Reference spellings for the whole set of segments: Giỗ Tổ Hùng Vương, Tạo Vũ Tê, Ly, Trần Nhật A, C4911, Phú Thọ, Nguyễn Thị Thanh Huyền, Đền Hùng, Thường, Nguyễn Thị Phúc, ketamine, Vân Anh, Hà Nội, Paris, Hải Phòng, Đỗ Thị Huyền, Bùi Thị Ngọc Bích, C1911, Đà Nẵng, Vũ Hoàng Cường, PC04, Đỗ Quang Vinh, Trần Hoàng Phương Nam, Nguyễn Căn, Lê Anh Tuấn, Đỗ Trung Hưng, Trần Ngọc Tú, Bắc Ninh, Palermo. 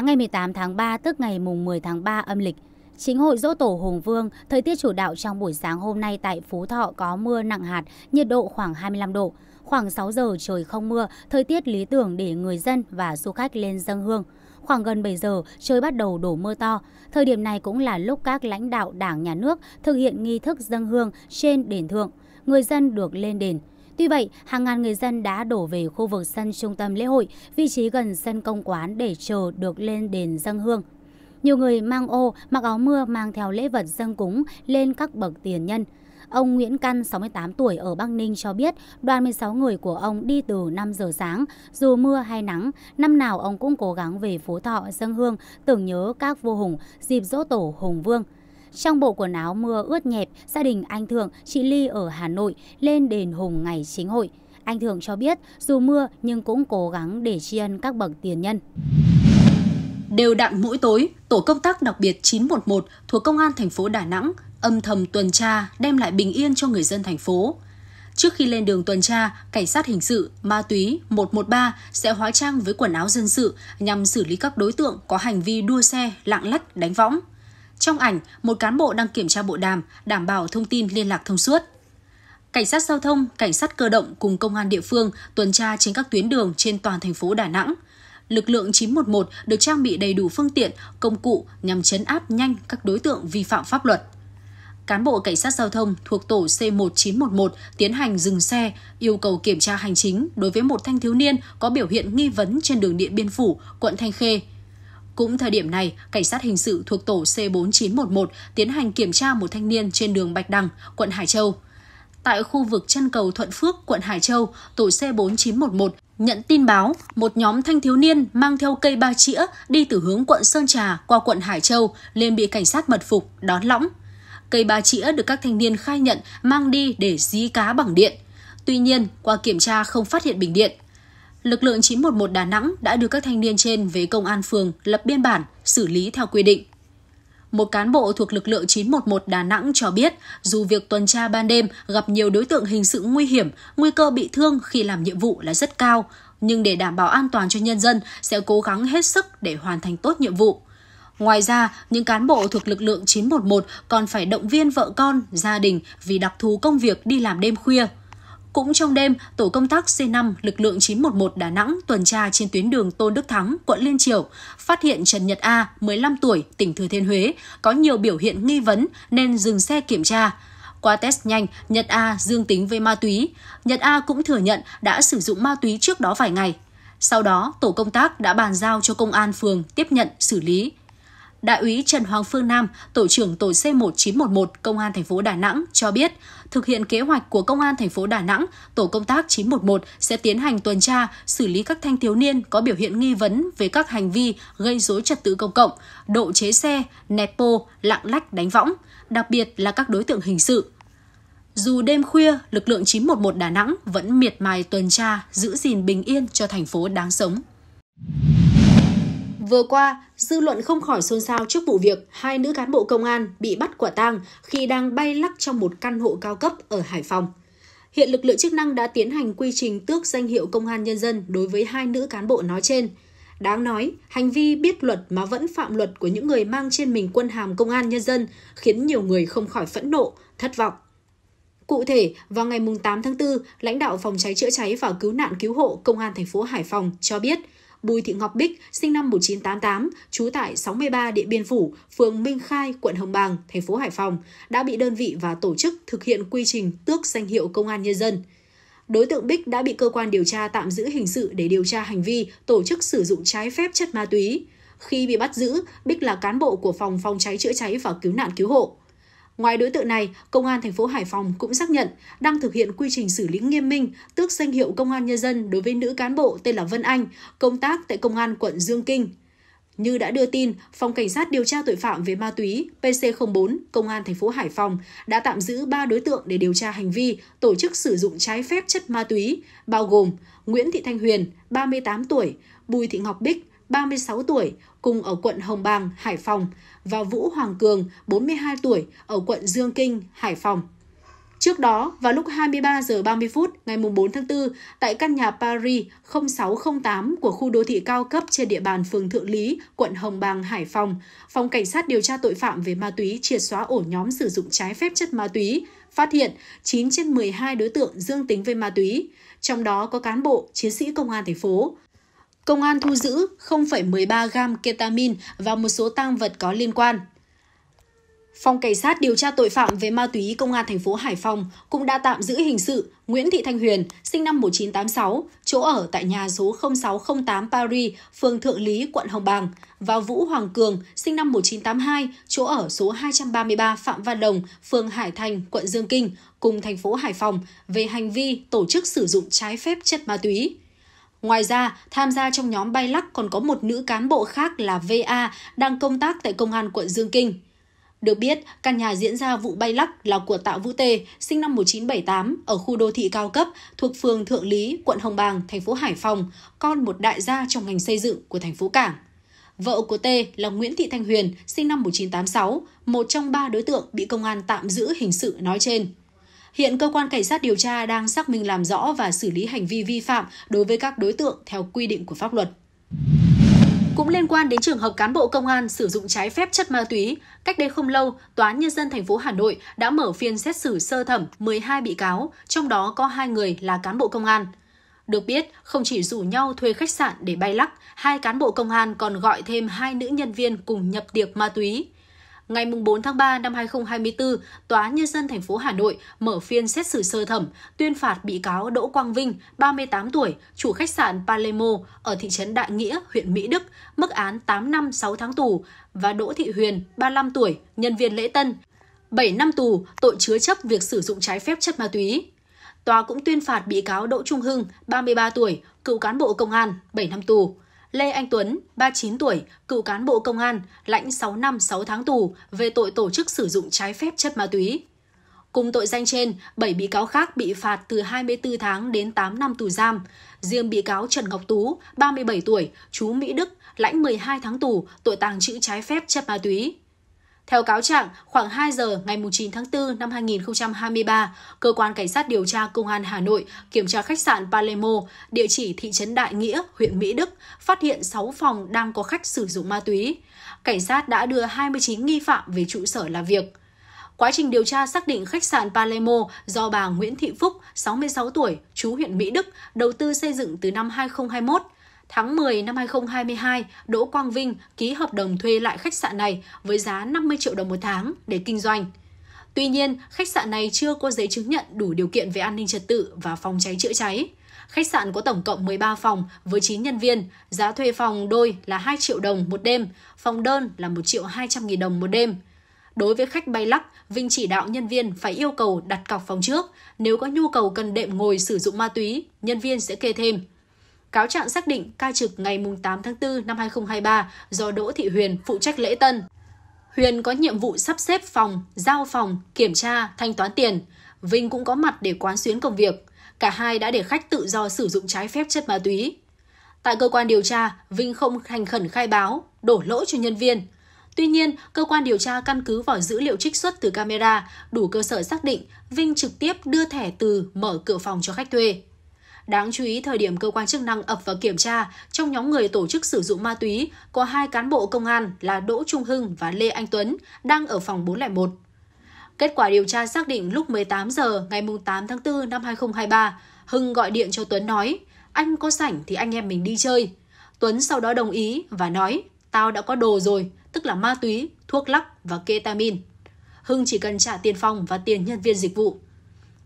Sáng ngày 18 tháng 3 tức ngày mùng 10 tháng 3 âm lịch, chính hội Giỗ Tổ Hùng Vương, thời tiết chủ đạo trong buổi sáng hôm nay tại Phú Thọ có mưa nặng hạt, nhiệt độ khoảng 25 độ. Khoảng 6 giờ trời không mưa, thời tiết lý tưởng để người dân và du khách lên dâng hương. Khoảng gần 7 giờ, trời bắt đầu đổ mưa to. Thời điểm này cũng là lúc các lãnh đạo Đảng, Nhà nước thực hiện nghi thức dâng hương trên đền thượng. Người dân được lên đền. Tuy vậy, hàng ngàn người dân đã đổ về khu vực sân trung tâm lễ hội, vị trí gần sân công quán để chờ được lên đền dâng hương. Nhiều người mang ô, mặc áo mưa mang theo lễ vật dâng cúng lên các bậc tiền nhân. Ông Nguyễn Căn, 68 tuổi ở Bắc Ninh cho biết đoàn 16 người của ông đi từ 5 giờ sáng, dù mưa hay nắng, năm nào ông cũng cố gắng về Phú Thọ dâng hương tưởng nhớ các vua hùng dịp Giỗ Tổ Hùng Vương. Trong bộ quần áo mưa ướt nhẹp, gia đình anh Thường, chị Ly ở Hà Nội lên đền Hùng ngày chính hội. Anh Thường cho biết dù mưa nhưng cũng cố gắng để tri ân các bậc tiền nhân. Đều đặn mỗi tối, tổ công tác đặc biệt 911 thuộc Công an thành phố Đà Nẵng âm thầm tuần tra đem lại bình yên cho người dân thành phố. Trước khi lên đường tuần tra, cảnh sát hình sự, ma túy 113 sẽ hóa trang với quần áo dân sự nhằm xử lý các đối tượng có hành vi đua xe, lạng lách, đánh võng. Trong ảnh, một cán bộ đang kiểm tra bộ đàm, đảm bảo thông tin liên lạc thông suốt. Cảnh sát giao thông, cảnh sát cơ động cùng công an địa phương tuần tra trên các tuyến đường trên toàn thành phố Đà Nẵng. Lực lượng 911 được trang bị đầy đủ phương tiện, công cụ nhằm trấn áp nhanh các đối tượng vi phạm pháp luật. Cán bộ cảnh sát giao thông thuộc tổ C1911 tiến hành dừng xe, yêu cầu kiểm tra hành chính đối với một thanh thiếu niên có biểu hiện nghi vấn trên đường Điện Biên Phủ, quận Thanh Khê. Cũng thời điểm này, cảnh sát hình sự thuộc tổ C4911 tiến hành kiểm tra một thanh niên trên đường Bạch Đằng, quận Hải Châu. Tại khu vực chân cầu Thuận Phước, quận Hải Châu, tổ C4911 nhận tin báo một nhóm thanh thiếu niên mang theo cây ba chĩa đi từ hướng quận Sơn Trà qua quận Hải Châu liền bị cảnh sát mật phục, đón lõng. Cây ba chĩa được các thanh niên khai nhận mang đi để dí cá bằng điện. Tuy nhiên, qua kiểm tra không phát hiện bình điện. Lực lượng 911 Đà Nẵng đã đưa các thanh niên trên về công an phường lập biên bản, xử lý theo quy định. Một cán bộ thuộc lực lượng 911 Đà Nẵng cho biết, dù việc tuần tra ban đêm gặp nhiều đối tượng hình sự nguy hiểm, nguy cơ bị thương khi làm nhiệm vụ là rất cao, nhưng để đảm bảo an toàn cho nhân dân sẽ cố gắng hết sức để hoàn thành tốt nhiệm vụ. Ngoài ra, những cán bộ thuộc lực lượng 911 còn phải động viên vợ con, gia đình vì đặc thù công việc đi làm đêm khuya. Cũng trong đêm, tổ công tác C5 lực lượng 911 Đà Nẵng tuần tra trên tuyến đường Tôn Đức Thắng, quận Liên Chiểu, phát hiện Trần Nhật A, 15 tuổi, tỉnh Thừa Thiên Huế, có nhiều biểu hiện nghi vấn nên dừng xe kiểm tra. Qua test nhanh, Nhật A dương tính với ma túy. Nhật A cũng thừa nhận đã sử dụng ma túy trước đó vài ngày. Sau đó, tổ công tác đã bàn giao cho công an phường tiếp nhận, xử lý. Đại úy Trần Hoàng Phương Nam, tổ trưởng tổ C1911 Công an thành phố Đà Nẵng cho biết, thực hiện kế hoạch của Công an thành phố Đà Nẵng, tổ công tác 911 sẽ tiến hành tuần tra, xử lý các thanh thiếu niên có biểu hiện nghi vấn về các hành vi gây rối trật tự công cộng, độ chế xe, nẹt bô, lạng lách đánh võng, đặc biệt là các đối tượng hình sự. Dù đêm khuya, lực lượng 911 Đà Nẵng vẫn miệt mài tuần tra, giữ gìn bình yên cho thành phố đáng sống. Vừa qua, dư luận không khỏi xôn xao trước vụ việc hai nữ cán bộ công an bị bắt quả tang khi đang bay lắc trong một căn hộ cao cấp ở Hải Phòng. Hiện lực lượng chức năng đã tiến hành quy trình tước danh hiệu công an nhân dân đối với hai nữ cán bộ nói trên. Đáng nói, hành vi biết luật mà vẫn phạm luật của những người mang trên mình quân hàm công an nhân dân khiến nhiều người không khỏi phẫn nộ, thất vọng. Cụ thể, vào ngày 8 tháng 4, lãnh đạo phòng cháy chữa cháy và cứu nạn cứu hộ Công an thành phố Hải Phòng cho biết, Bùi Thị Ngọc Bích, sinh năm 1988, trú tại 63 Điện Biên Phủ, phường Minh Khai, quận Hồng Bàng, thành phố Hải Phòng, đã bị đơn vị và tổ chức thực hiện quy trình tước danh hiệu công an nhân dân. Đối tượng Bích đã bị cơ quan điều tra tạm giữ hình sự để điều tra hành vi tổ chức sử dụng trái phép chất ma túy. Khi bị bắt giữ, Bích là cán bộ của phòng cháy chữa cháy và cứu nạn cứu hộ. Ngoài đối tượng này, Công an thành phố Hải Phòng cũng xác nhận đang thực hiện quy trình xử lý nghiêm minh tước danh hiệu công an nhân dân đối với nữ cán bộ tên là Vân Anh, công tác tại Công an quận Dương Kinh. Như đã đưa tin, Phòng Cảnh sát điều tra tội phạm về ma túy PC04 Công an thành phố Hải Phòng đã tạm giữ 3 đối tượng để điều tra hành vi tổ chức sử dụng trái phép chất ma túy, bao gồm Nguyễn Thị Thanh Huyền, 38 tuổi, Bùi Thị Ngọc Bích, 36 tuổi, cùng ở quận Hồng Bàng, Hải Phòng, và Vũ Hoàng Cường, 42 tuổi, ở quận Dương Kinh, Hải Phòng. Trước đó, vào lúc 23 giờ 30 phút ngày 4 tháng 4, tại căn nhà Paris 0608 của khu đô thị cao cấp trên địa bàn phường Thượng Lý, quận Hồng Bàng, Hải Phòng, Phòng Cảnh sát điều tra tội phạm về ma túy triệt xóa ổ nhóm sử dụng trái phép chất ma túy, phát hiện 9 trên 12 đối tượng dương tính với ma túy, trong đó có cán bộ, chiến sĩ công an thành phố. Công an thu giữ 0,13 gam ketamine và một số tang vật có liên quan. Phòng Cảnh sát điều tra tội phạm về ma túy Công an thành phố Hải Phòng cũng đã tạm giữ hình sự Nguyễn Thị Thanh Huyền, sinh năm 1986, chỗ ở tại nhà số 0608 Paris, phường Thượng Lý, quận Hồng Bàng, và Vũ Hoàng Cường, sinh năm 1982, chỗ ở số 233 Phạm Văn Đồng, phường Hải Thành, quận Dương Kinh, cùng thành phố Hải Phòng, về hành vi tổ chức sử dụng trái phép chất ma túy. Ngoài ra, tham gia trong nhóm bay lắc còn có một nữ cán bộ khác là VA đang công tác tại Công an quận Dương Kinh. Được biết, căn nhà diễn ra vụ bay lắc là của Tạo Vũ Tê, sinh năm 1978, ở khu đô thị cao cấp thuộc phường Thượng Lý, quận Hồng Bàng, thành phố Hải Phòng, con một đại gia trong ngành xây dựng của thành phố Cảng. Vợ của Tê là Nguyễn Thị Thanh Huyền, sinh năm 1986, một trong ba đối tượng bị công an tạm giữ hình sự nói trên. Hiện cơ quan cảnh sát điều tra đang xác minh làm rõ và xử lý hành vi vi phạm đối với các đối tượng theo quy định của pháp luật. Cũng liên quan đến trường hợp cán bộ công an sử dụng trái phép chất ma túy, cách đây không lâu, Tòa án Nhân dân thành phố Hà Nội đã mở phiên xét xử sơ thẩm 12 bị cáo, trong đó có 2 người là cán bộ công an. Được biết, không chỉ rủ nhau thuê khách sạn để bay lắc, 2 cán bộ công an còn gọi thêm 2 nữ nhân viên cùng nhập tiệc ma túy. Ngày 4 tháng 3 năm 2024, Tòa án Nhân dân thành phố Hà Nội mở phiên xét xử sơ thẩm, tuyên phạt bị cáo Đỗ Quang Vinh, 38 tuổi, chủ khách sạn Palermo ở thị trấn Đại Nghĩa, huyện Mỹ Đức, mức án 8 năm 6 tháng tù, và Đỗ Thị Huyền, 35 tuổi, nhân viên lễ tân, 7 năm tù, tội chứa chấp việc sử dụng trái phép chất ma túy. Tòa cũng tuyên phạt bị cáo Đỗ Trung Hưng, 33 tuổi, cựu cán bộ công an, 7 năm tù. Lê Anh Tuấn, 39 tuổi, cựu cán bộ công an, lãnh 6 năm 6 tháng tù về tội tổ chức sử dụng trái phép chất ma túy. Cùng tội danh trên, 7 bị cáo khác bị phạt từ 24 tháng đến 8 năm tù giam. Riêng bị cáo Trần Ngọc Tú, 37 tuổi, trú Mỹ Đức, lãnh 12 tháng tù tội tàng trữ trái phép chất ma túy. Theo cáo trạng, khoảng 2 giờ ngày 9 tháng 4 năm 2023, Cơ quan Cảnh sát điều tra Công an Hà Nội kiểm tra khách sạn Palermo, địa chỉ thị trấn Đại Nghĩa, huyện Mỹ Đức, phát hiện 6 phòng đang có khách sử dụng ma túy. Cảnh sát đã đưa 29 nghi phạm về trụ sở làm việc. Quá trình điều tra xác định khách sạn Palermo do bà Nguyễn Thị Phúc, 66 tuổi, trú huyện Mỹ Đức, đầu tư xây dựng từ năm 2021. Tháng 10 năm 2022, Đỗ Quang Vinh ký hợp đồng thuê lại khách sạn này với giá 50 triệu đồng một tháng để kinh doanh. Tuy nhiên, khách sạn này chưa có giấy chứng nhận đủ điều kiện về an ninh trật tự và phòng cháy chữa cháy. Khách sạn có tổng cộng 13 phòng với 9 nhân viên, giá thuê phòng đôi là 2 triệu đồng một đêm, phòng đơn là 1 triệu 200 nghìn đồng một đêm. Đối với khách bay lắc, Vinh chỉ đạo nhân viên phải yêu cầu đặt cọc phòng trước. Nếu có nhu cầu cần đệm ngồi sử dụng ma túy, nhân viên sẽ kê thêm. Cáo trạng xác định ca trực ngày 8 tháng 4 năm 2023 do Đỗ Thị Huyền phụ trách lễ tân. Huyền có nhiệm vụ sắp xếp phòng, giao phòng, kiểm tra, thanh toán tiền. Vinh cũng có mặt để quán xuyến công việc. Cả hai đã để khách tự do sử dụng trái phép chất ma túy. Tại cơ quan điều tra, Vinh không thành khẩn khai báo, đổ lỗi cho nhân viên. Tuy nhiên, cơ quan điều tra căn cứ vào dữ liệu trích xuất từ camera, đủ cơ sở xác định Vinh trực tiếp đưa thẻ từ mở cửa phòng cho khách thuê. Đáng chú ý, thời điểm cơ quan chức năng ập vào kiểm tra, trong nhóm người tổ chức sử dụng ma túy có 2 cán bộ công an là Đỗ Trung Hưng và Lê Anh Tuấn đang ở phòng 401. Kết quả điều tra xác định lúc 18 giờ ngày 8 tháng 4 năm 2023, Hưng gọi điện cho Tuấn nói, anh có rảnh thì anh em mình đi chơi. Tuấn sau đó đồng ý và nói, tao đã có đồ rồi, tức là ma túy, thuốc lắc và ketamine. Hưng chỉ cần trả tiền phòng và tiền nhân viên dịch vụ.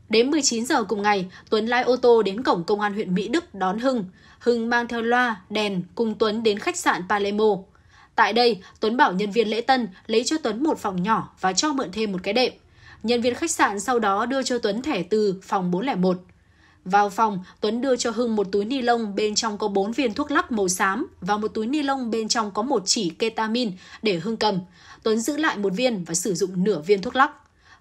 Đến 19 giờ cùng ngày, Tuấn lái ô tô đến cổng công an huyện Mỹ Đức đón Hưng. Hưng mang theo loa, đèn cùng Tuấn đến khách sạn Palermo. Tại đây, Tuấn bảo nhân viên lễ tân lấy cho Tuấn một phòng nhỏ và cho mượn thêm một cái đệm. Nhân viên khách sạn sau đó đưa cho Tuấn thẻ từ phòng 401. Vào phòng, Tuấn đưa cho Hưng một túi ni lông bên trong có 4 viên thuốc lắc màu xám và một túi ni lông bên trong có một chỉ ketamine để Hưng cầm. Tuấn giữ lại một viên và sử dụng nửa viên thuốc lắc.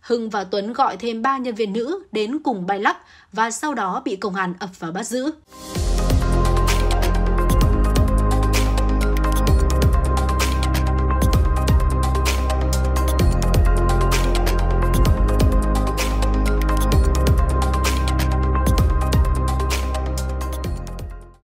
Hưng và Tuấn gọi thêm 3 nhân viên nữ đến cùng bay lắc và sau đó bị công an ập vào bắt giữ.